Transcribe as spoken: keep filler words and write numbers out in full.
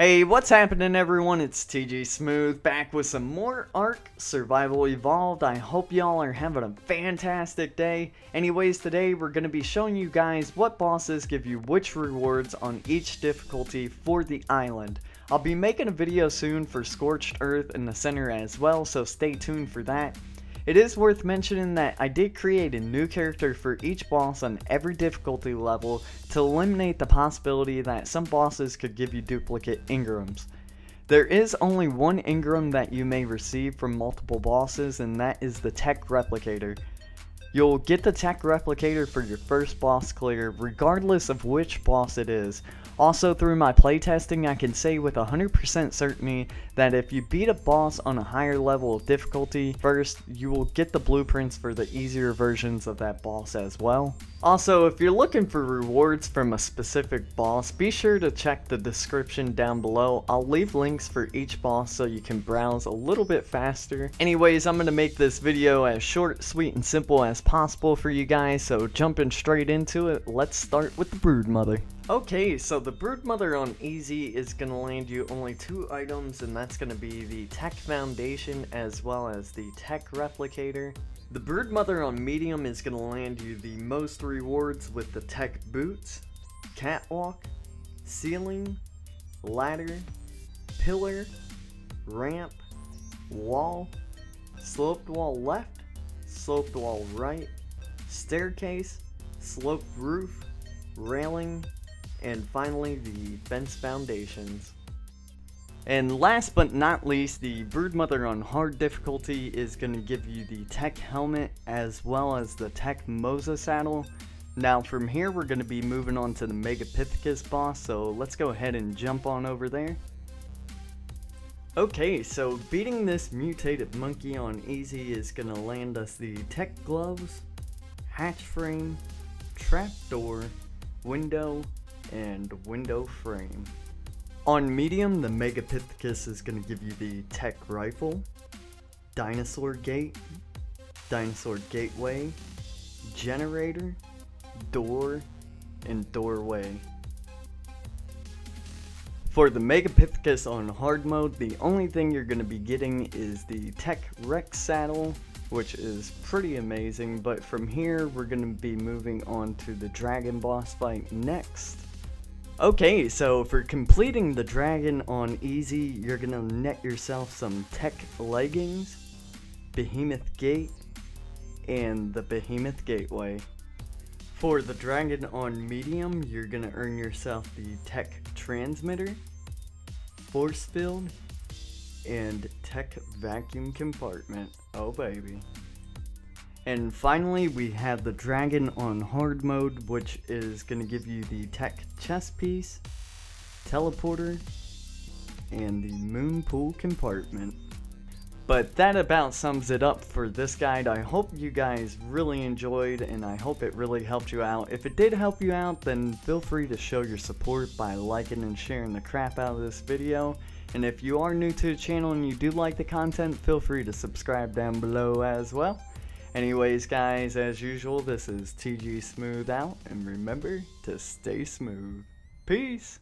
Hey, what's happening everyone? It's T G Smooth back with some more Ark Survival Evolved. I hope y'all are having a fantastic day. Anyways, today we're going to be showing you guys what bosses give you which rewards on each difficulty for the island. I'll be making a video soon for Scorched Earth in the center as well, so stay tuned for that. It is worth mentioning that I did create a new character for each boss on every difficulty level to eliminate the possibility that some bosses could give you duplicate Ingrams. There is only one Ingram that you may receive from multiple bosses, and that is the Tech Replicator. You'll get the Tech Replicator for your first boss clear, regardless of which boss it is. Also, through my playtesting, I can say with one hundred percent certainty that if you beat a boss on a higher level of difficulty first, you will get the blueprints for the easier versions of that boss as well. Also, if you're looking for rewards from a specific boss, be sure to check the description down below. I'll leave links for each boss so you can browse a little bit faster. Anyways, I'm going to make this video as short, sweet, and simple as possible for you guys, so jumping straight into it, let's start with the broodmother. Okay, so the broodmother on easy is going to land you only two items, and that's going to be the Tech Foundation as well as the Tech Replicator. The broodmother on medium is going to land you the most rewards with the Tech Boots, Catwalk, Ceiling, Ladder, Pillar, Ramp, Wall, Sloped Wall Left, Sloped Wall Right, Staircase, Sloped Roof, Railing, and finally the fence foundations. And last but not least, the broodmother on hard difficulty is going to give you the Tech Helmet as well as the Tech Moza Saddle. Now from here we're going to be moving on to the Megapithecus boss, so let's go ahead and jump on over there. Okay, so beating this mutated monkey on easy is going to land us the Tech Gloves, Hatch Frame, Trapdoor, Window, and window frame. On medium, the Megapithecus is going to give you the Tech Rifle, Dinosaur Gate, Dinosaur Gateway, Generator, Door, and Doorway. For the Megapithecus on hard mode, the only thing you're going to be getting is the Tech Rex Saddle, which is pretty amazing, but from here we're going to be moving on to the Dragon boss fight next. Okay, so for completing the Dragon on easy, you're going to net yourself some Tech Leggings, Behemoth Gate, and the Behemoth Gateway. For the Dragon on medium, you're going to earn yourself the Tech Transmitter, Force Field, and Tech Vacuum Compartment. Oh baby. And finally we have the Dragon on hard mode, which is going to give you the Tech Chess Piece, Teleporter, and the Moon Pool Compartment. But that about sums it up for this guide. I hope you guys really enjoyed, and I hope it really helped you out. If it did help you out, then feel free to show your support by liking and sharing the crap out of this video. And if you are new to the channel and you do like the content, feel free to subscribe down below as well. Anyways guys, as usual, this is T G Smooth out, and remember to stay smooth. Peace!